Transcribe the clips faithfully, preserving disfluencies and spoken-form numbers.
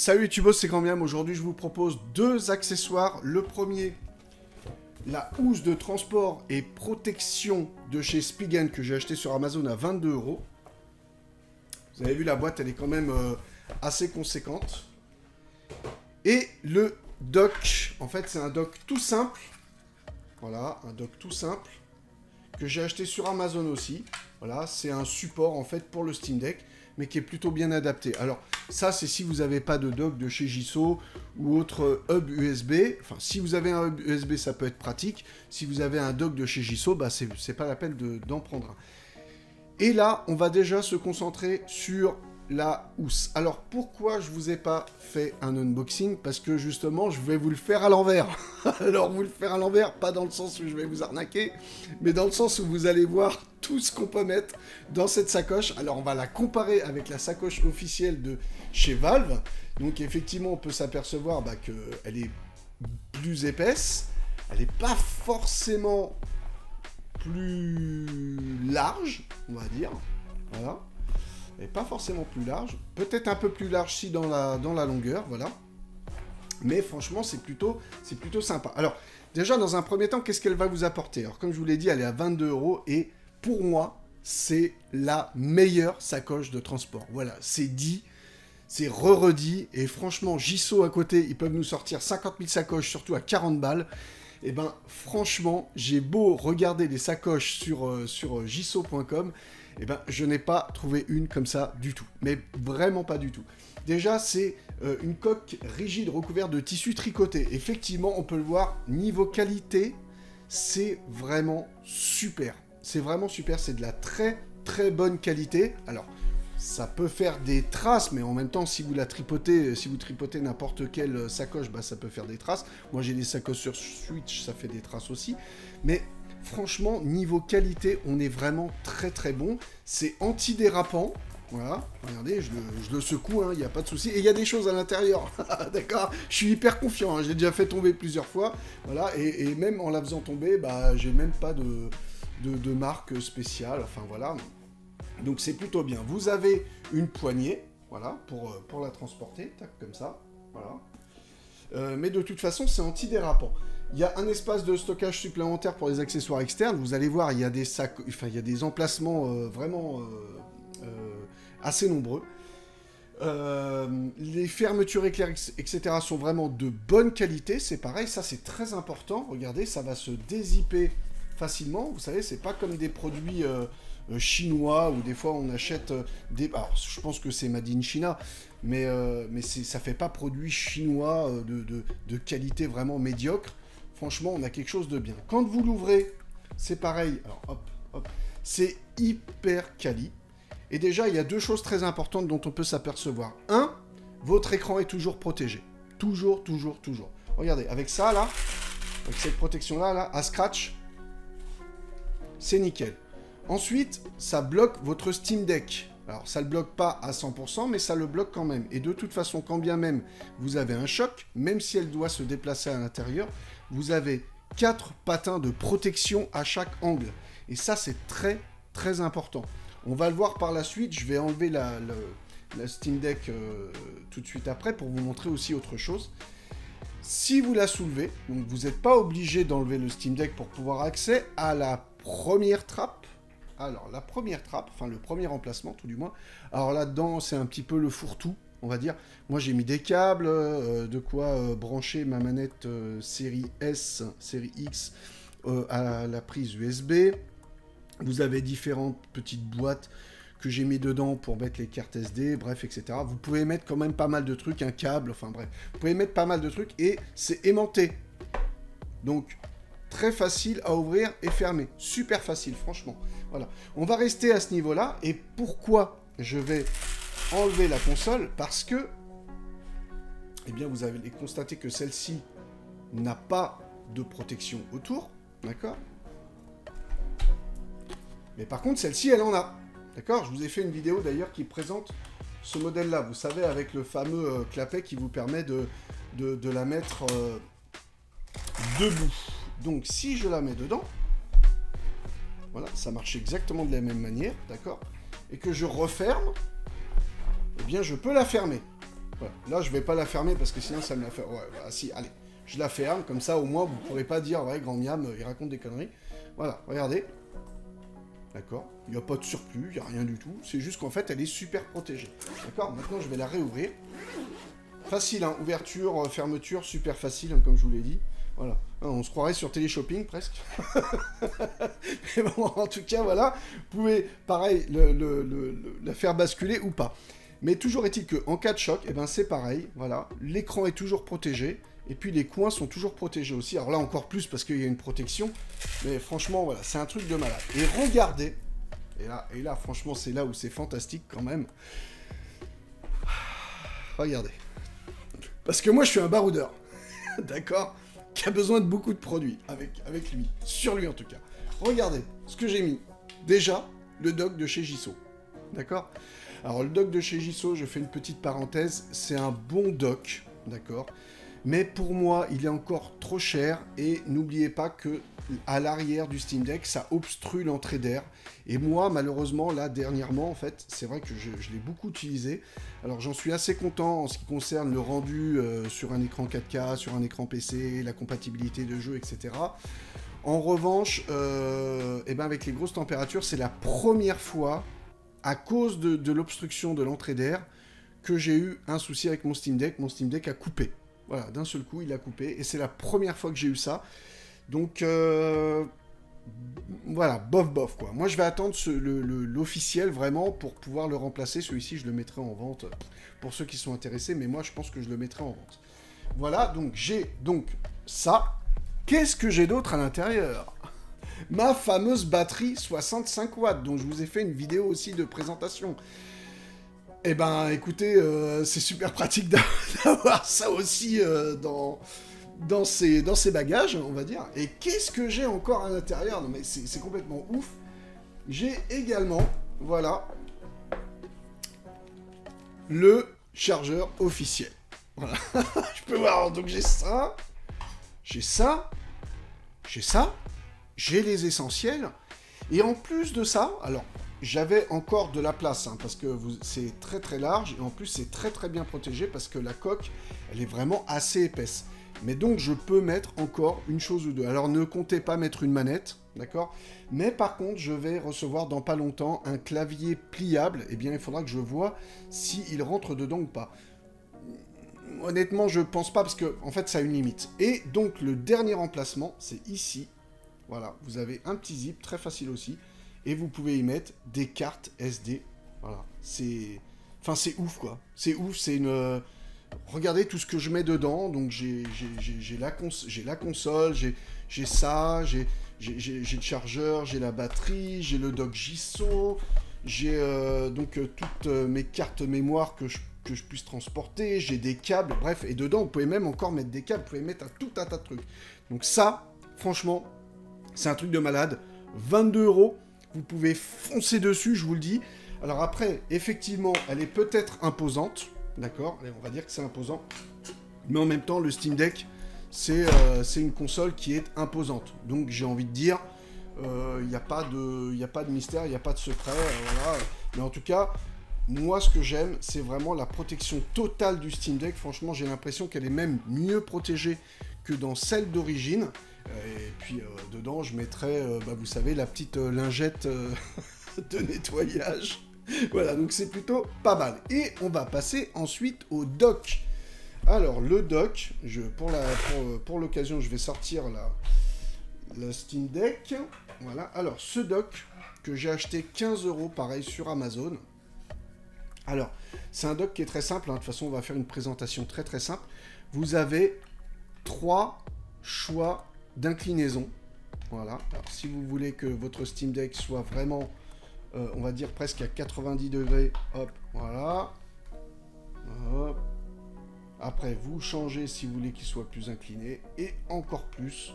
Salut les tubos, c'est Gambiam. Aujourd'hui je vous propose deux accessoires. Le premier, la housse de transport et protection de chez Spigen que j'ai acheté sur Amazon à vingt-deux euros. Vous avez vu, la boîte elle est quand même euh, assez conséquente. Et le dock, en fait c'est un dock tout simple. Voilà, un dock tout simple que j'ai acheté sur Amazon aussi. Voilà, c'est un support en fait pour le Steam Deck, mais qui est plutôt bien adapté. Alors ça, c'est si vous n'avez pas de dock de chez JISO ou autre hub U S B. Enfin, si vous avez un hub U S B, ça peut être pratique. Si vous avez un dock de chez JISO, bah, c'est pas la peine d'en prendre un. Et là, on va déjà se concentrer sur la housse. Alors pourquoi je vous ai pas fait un unboxing? Parce que justement, je vais vous le faire à l'envers. Alors vous le faire à l'envers, pas dans le sens où je vais vous arnaquer, mais dans le sens où vous allez voir tout ce qu'on peut mettre dans cette sacoche. Alors on va la comparer avec la sacoche officielle de chez Valve. Donc effectivement, on peut s'apercevoir bah, qu'elle est plus épaisse. Elle n'est pas forcément plus large, on va dire. Voilà. Et pas forcément plus large, peut-être un peu plus large si dans la, dans la longueur, voilà. Mais franchement, c'est plutôt, c'est plutôt sympa. Alors, déjà, dans un premier temps, qu'est-ce qu'elle va vous apporter? Alors, comme je vous l'ai dit, elle est à vingt-deux euros et pour moi, c'est la meilleure sacoche de transport. Voilà, c'est dit, c'est re-redit et franchement, JISO à côté, ils peuvent nous sortir cinquante mille sacoches, surtout à quarante balles. Et eh ben, franchement, j'ai beau regarder des sacoches sur, euh, sur jiso point com, et eh ben, je n'ai pas trouvé une comme ça du tout. Mais vraiment pas du tout. Déjà, c'est euh, une coque rigide recouverte de tissu tricoté. Effectivement, on peut le voir, niveau qualité, c'est vraiment super. C'est vraiment super, c'est de la très très bonne qualité. Alors, ça peut faire des traces, mais en même temps, si vous la tripotez, si vous tripotez n'importe quelle sacoche, bah, ça peut faire des traces. Moi, j'ai des sacoches sur Switch, ça fait des traces aussi. Mais franchement, niveau qualité, on est vraiment très très bon. C'est antidérapant. Voilà, regardez, je le, je le secoue, il n'y a pas de souci. Et il y a des choses à l'intérieur, d'accord? Je suis hyper confiant, hein, j'ai déjà fait tomber plusieurs fois. Voilà, et, et même en la faisant tomber, bah, j'ai même pas de, de, de marque spéciale. Enfin, voilà. Donc c'est plutôt bien. Vous avez une poignée, voilà, pour, euh, pour la transporter, tac, comme ça, voilà. Euh, mais de toute façon, c'est antidérapant. Il y a un espace de stockage supplémentaire pour les accessoires externes. Vous allez voir, il y a des sacs, enfin, il y a des emplacements euh, vraiment euh, euh, assez nombreux. Euh, les fermetures éclair, et cetera sont vraiment de bonne qualité. C'est pareil, ça c'est très important. Regardez, ça va se dézipper facilement. Vous savez, c'est pas comme des produits euh, chinois où des fois on achète des... Alors, je pense que c'est Made in China, mais, euh, mais ça fait pas produit chinois de, de, de qualité vraiment médiocre. Franchement, on a quelque chose de bien. Quand vous l'ouvrez, c'est pareil. Alors, hop, hop. C'est hyper quali. Et déjà, il y a deux choses très importantes dont on peut s'apercevoir. Un, votre écran est toujours protégé. Toujours, toujours, toujours. Regardez, avec ça, là, avec cette protection-là, là, à scratch, c'est nickel. Ensuite, ça bloque votre Steam Deck. Alors, ça ne le bloque pas à cent pour cent, mais ça le bloque quand même. Et de toute façon, quand bien même vous avez un choc, même si elle doit se déplacer à l'intérieur, vous avez quatre patins de protection à chaque angle. Et ça, c'est très, très important. On va le voir par la suite. Je vais enlever la, la, la Steam Deck euh, tout de suite après pour vous montrer aussi autre chose. Si vous la soulevez, donc vous n'êtes pas obligé d'enlever le Steam Deck pour pouvoir accéder à la première trappe. Alors, la première trappe, enfin le premier emplacement, tout du moins. Alors là-dedans, c'est un petit peu le fourre-tout, on va dire. Moi, j'ai mis des câbles, euh, de quoi euh, brancher ma manette euh, série S, série X euh, à la prise U S B. Vous avez différentes petites boîtes que j'ai mis dedans pour mettre les cartes S D, bref, et cetera. Vous pouvez mettre quand même pas mal de trucs, un câble, enfin bref. Vous pouvez mettre pas mal de trucs et c'est aimanté. Donc... très facile à ouvrir et fermer. Super facile, franchement. Voilà. On va rester à ce niveau-là. Et pourquoi je vais enlever la console? Parce que, eh bien, vous avez constaté que celle-ci n'a pas de protection autour. D'accord? Mais par contre, celle-ci, elle en a. D'accord? Je vous ai fait une vidéo, d'ailleurs, qui présente ce modèle-là. Vous savez, avec le fameux euh, clapet qui vous permet de, de, de la mettre euh, debout. Donc, si je la mets dedans, voilà, ça marche exactement de la même manière, d'accord? Et que je referme, eh bien, je peux la fermer. Ouais. Là, je vais pas la fermer parce que sinon, ça me la fait. Ouais, bah si, allez. Je la ferme, comme ça, au moins, vous pourrez pas dire, ouais, grand miam, il raconte des conneries. Voilà, regardez. D'accord. Il n'y a pas de surplus, il n'y a rien du tout. C'est juste qu'en fait, elle est super protégée. D'accord. Maintenant, je vais la réouvrir. Facile, hein. Ouverture, fermeture, super facile, hein, comme je vous l'ai dit. Voilà. On se croirait sur télé-shopping, presque. Mais bon, en tout cas, voilà. Vous pouvez, pareil, le, le, le, le, la faire basculer ou pas. Mais toujours est-il qu'en cas de choc, eh ben, c'est pareil. Voilà. L'écran est toujours protégé. Et puis, les coins sont toujours protégés aussi. Alors là, encore plus, parce qu'il y a une protection. Mais franchement, voilà. C'est un truc de malade. Et regardez. Et là, et là franchement, c'est là où c'est fantastique, quand même. Regardez. Parce que moi, je suis un baroudeur. D'accord ? Qui a besoin de beaucoup de produits, avec, avec lui, sur lui en tout cas. Regardez ce que j'ai mis. Déjà, le dock de chez JISO. D'accord ? Alors, le dock de chez JISO, je fais une petite parenthèse, c'est un bon dock, d'accord ? Mais pour moi, il est encore trop cher, et n'oubliez pas que à l'arrière du Steam Deck, ça obstrue l'entrée d'air. Et moi, malheureusement, là, dernièrement, en fait, c'est vrai que je, je l'ai beaucoup utilisé. Alors, j'en suis assez content en ce qui concerne le rendu euh, sur un écran quatre K, sur un écran P C, la compatibilité de jeu, et cetera. En revanche, euh, eh ben, avec les grosses températures, c'est la première fois, à cause de, de l'obstruction de l'entrée d'air, que j'ai eu un souci avec mon Steam Deck. Mon Steam Deck a coupé. Voilà, d'un seul coup, il a coupé. Et c'est la première fois que j'ai eu ça. Donc, euh, voilà, bof, bof, quoi. Moi, je vais attendre l'officiel, vraiment, pour pouvoir le remplacer. Celui-ci, je le mettrai en vente pour ceux qui sont intéressés. Mais moi, je pense que je le mettrai en vente. Voilà, donc, j'ai donc ça. Qu'est-ce que j'ai d'autre à l'intérieur? Ma fameuse batterie soixante-cinq watts, dont je vous ai fait une vidéo aussi de présentation. Eh ben, écoutez, euh, c'est super pratique d'avoir ça aussi euh, dans... Dans ses, dans ses bagages, on va dire. Et qu'est-ce que j'ai encore à l'intérieur? Non mais c'est complètement ouf. J'ai également, voilà, le chargeur officiel. Voilà. Je peux voir, donc j'ai ça, j'ai ça, j'ai ça, j'ai les essentiels. Et en plus de ça, alors, j'avais encore de la place, hein, parce que c'est très très large. Et en plus, c'est très très bien protégé, parce que la coque, elle est vraiment assez épaisse. Mais donc, je peux mettre encore une chose ou deux. Alors, ne comptez pas mettre une manette, d'accord? Mais par contre, je vais recevoir dans pas longtemps un clavier pliable. Eh bien, il faudra que je vois s'il rentre dedans ou pas. Honnêtement, je pense pas, parce que en fait, ça a une limite. Et donc, le dernier emplacement, c'est ici. Voilà, vous avez un petit zip, très facile aussi. Et vous pouvez y mettre des cartes S D. Voilà, c'est... Enfin, c'est ouf, quoi. C'est ouf, c'est une... Regardez tout ce que je mets dedans, donc j'ai la, cons la console, j'ai ça, j'ai le chargeur, j'ai la batterie, j'ai le dock JISO, j'ai euh, donc euh, toutes euh, mes cartes mémoire que je, que je puisse transporter, j'ai des câbles, bref, et dedans, vous pouvez même encore mettre des câbles, vous pouvez mettre un, tout un tas de trucs. Donc ça, franchement, c'est un truc de malade, vingt-deux euros, vous pouvez foncer dessus, je vous le dis. Alors après, effectivement, elle est peut-être imposante. D'accord, on va dire que c'est imposant. Mais en même temps, le Steam Deck, c'est euh, une console qui est imposante. Donc, j'ai envie de dire, il euh, n'y a, a pas de mystère, il n'y a pas de secret. Euh, voilà. Mais en tout cas, moi, ce que j'aime, c'est vraiment la protection totale du Steam Deck. Franchement, j'ai l'impression qu'elle est même mieux protégée que dans celle d'origine. Et puis, euh, dedans, je mettrai, euh, bah, vous savez, la petite euh, lingette euh, de nettoyage. Voilà, donc c'est plutôt pas mal. Et on va passer ensuite au dock. Alors, le dock, je, pour l'occasion, pour, pour je vais sortir la, la Steam Deck. Voilà, alors ce dock que j'ai acheté quinze euros, pareil, sur Amazon. Alors, c'est un dock qui est très simple. Hein. De toute façon, on va faire une présentation très très simple. Vous avez trois choix d'inclinaison. Voilà, alors si vous voulez que votre Steam Deck soit vraiment... Euh, on va dire presque à quatre-vingt-dix degrés, hop, voilà, hop. Après vous changez si vous voulez qu'il soit plus incliné, et encore plus,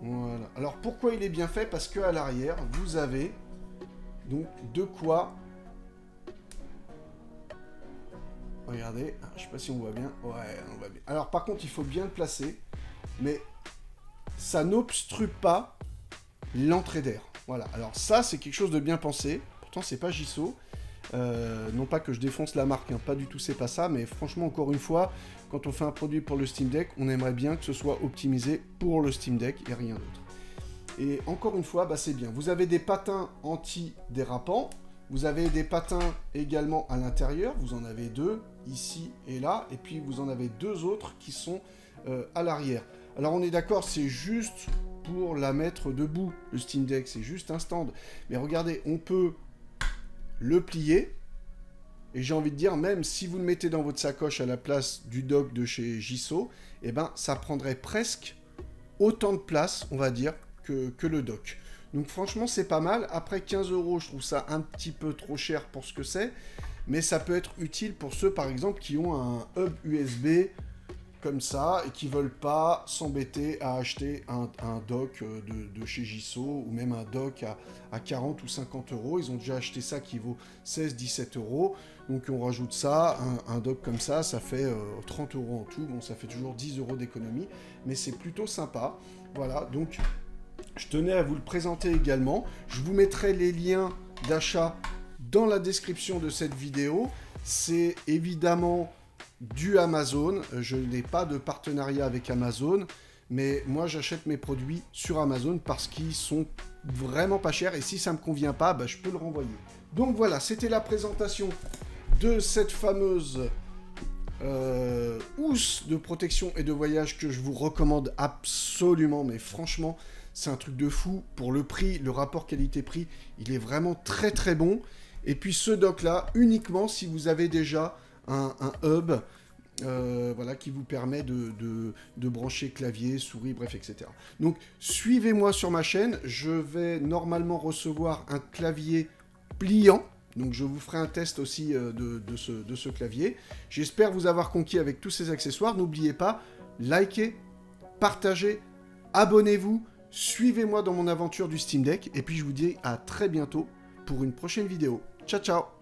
voilà. Alors pourquoi il est bien fait? Parce que à l'arrière, vous avez donc de quoi, regardez, je sais pas si on voit bien, ouais, on voit bien. Alors par contre, il faut bien le placer, mais ça n'obstrue pas l'entrée d'air. Voilà, alors ça, c'est quelque chose de bien pensé. Pourtant, c'est pas JISO. Euh, non pas que je défonce la marque, hein, pas du tout, c'est pas ça, mais franchement, encore une fois, quand on fait un produit pour le Steam Deck, on aimerait bien que ce soit optimisé pour le Steam Deck et rien d'autre. Et encore une fois, bah, c'est bien. Vous avez des patins anti-dérapants, vous avez des patins également à l'intérieur, vous en avez deux, ici et là, et puis vous en avez deux autres qui sont euh, à l'arrière. Alors on est d'accord, c'est juste pour la mettre debout, le Steam Deck, c'est juste un stand. Mais regardez, on peut le plier, et j'ai envie de dire, même si vous le mettez dans votre sacoche à la place du dock de chez JISO, eh ben, ça prendrait presque autant de place, on va dire, que, que le dock. Donc franchement, c'est pas mal. Après quinze euros, je trouve ça un petit peu trop cher pour ce que c'est, mais ça peut être utile pour ceux, par exemple, qui ont un hub U S B comme ça et qui veulent pas s'embêter à acheter un, un dock de, de chez JISO ou même un dock à, à quarante ou cinquante euros. Ils ont déjà acheté ça qui vaut seize dix-sept euros. Donc on rajoute ça, un, un dock comme ça, ça fait euh, trente euros en tout. Bon, ça fait toujours dix euros d'économie, mais c'est plutôt sympa. Voilà, donc je tenais à vous le présenter également. Je vous mettrai les liens d'achat dans la description de cette vidéo. C'est évidemment du Amazon, je n'ai pas de partenariat avec Amazon, mais moi j'achète mes produits sur Amazon parce qu'ils sont vraiment pas chers et si ça me convient pas, bah, je peux le renvoyer. Donc voilà, c'était la présentation de cette fameuse euh, housse de protection et de voyage que je vous recommande absolument, mais franchement c'est un truc de fou. Pour le prix, le rapport qualité-prix, il est vraiment très très bon. Et puis ce dock là, uniquement si vous avez déjà Un, un hub euh, voilà, qui vous permet de, de, de brancher clavier, souris, bref, et cetera. Donc, suivez-moi sur ma chaîne. Je vais normalement recevoir un clavier pliant. Donc, je vous ferai un test aussi euh, de, de, ce, de ce clavier. J'espère vous avoir conquis avec tous ces accessoires. N'oubliez pas, likez, partagez, abonnez-vous, suivez-moi dans mon aventure du Steam Deck. Et puis, je vous dis à très bientôt pour une prochaine vidéo. Ciao, ciao!